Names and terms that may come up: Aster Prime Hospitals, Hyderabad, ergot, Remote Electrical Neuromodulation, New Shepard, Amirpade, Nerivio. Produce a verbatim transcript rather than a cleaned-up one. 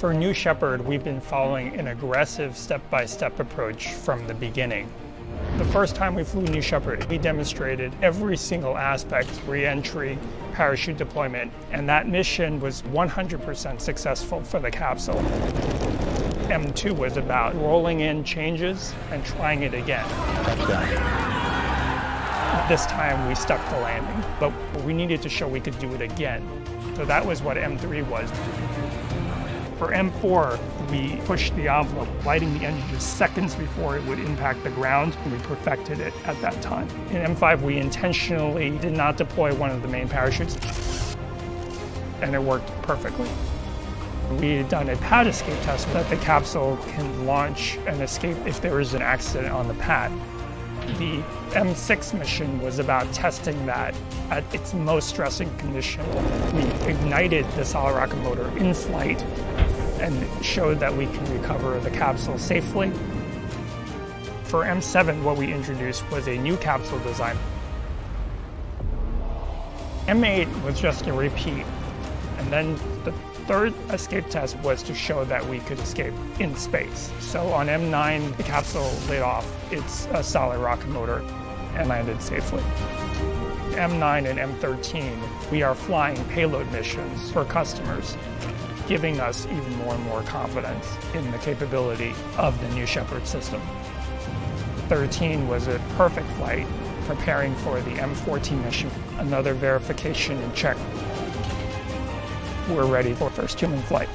For New Shepard, we've been following an aggressive step-by-step approach from the beginning. The first time we flew New Shepard, we demonstrated every single aspect, re-entry, parachute deployment, and that mission was one hundred percent successful for the capsule. M two was about rolling in changes and trying it again. This time we stuck the landing, but we needed to show we could do it again. So that was what M three was. For M four, we pushed the envelope, lighting the engine just seconds before it would impact the ground. We perfected it at that time. In M five, we intentionally did not deploy one of the main parachutes, and it worked perfectly. We had done a pad escape test so that the capsule can launch and escape if there is an accident on the pad. The M six mission was about testing that at its most stressing condition. We ignited the solid rocket motor in flight and showed that we can recover the capsule safely. For M seven, what we introduced was a new capsule design. M eight was just a repeat, and then the third escape test was to show that we could escape in space. So on M nine, the capsule lit off its a solid rocket motor and landed safely. M nine and M thirteen, we are flying payload missions for customers, giving us even more and more confidence in the capability of the New Shepard system. thirteen was a perfect flight, preparing for the M fourteen mission, another verification and check. We're ready for first human flight.